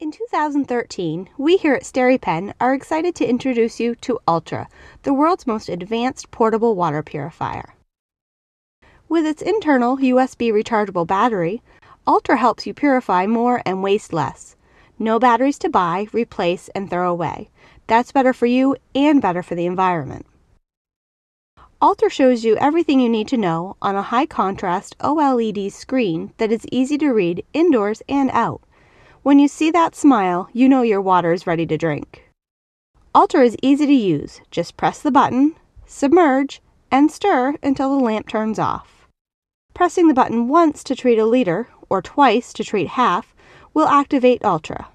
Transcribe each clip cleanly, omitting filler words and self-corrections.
In 2013, we here at SteriPen are excited to introduce you to Ultra, the world's most advanced portable water purifier. With its internal USB rechargeable battery, Ultra helps you purify more and waste less. No batteries to buy, replace, and throw away. That's better for you and better for the environment. Ultra shows you everything you need to know on a high-contrast OLED screen that is easy to read indoors and out. When you see that smile, you know your water is ready to drink. Ultra is easy to use. Just press the button, submerge, and stir until the lamp turns off. Pressing the button once to treat a liter, or twice to treat half, will activate Ultra.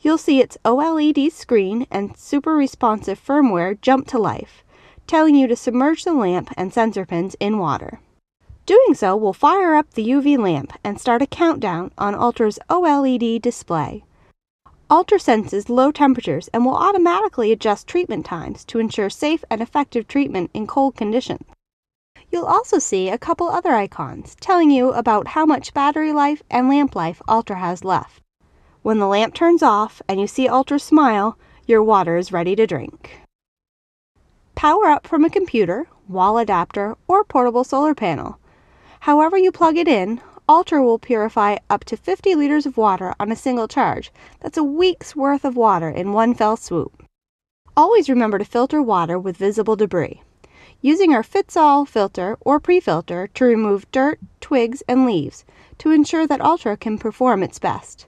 You'll see its OLED screen and super responsive firmware jump to life, telling you to submerge the lamp and sensor pins in water. Doing so will fire up the UV lamp and start a countdown on Ultra's OLED display. Ultra senses low temperatures and will automatically adjust treatment times to ensure safe and effective treatment in cold conditions. You'll also see a couple other icons telling you about how much battery life and lamp life Ultra has left. When the lamp turns off and you see Ultra smile, your water is ready to drink. Power up from a computer, wall adapter, or portable solar panel. However you plug it in, Ultra will purify up to 50 liters of water on a single charge. That's a week's worth of water in one fell swoop. Always remember to filter water with visible debris. Using our fits-all filter or pre-filter to remove dirt, twigs, and leaves to ensure that Ultra can perform its best.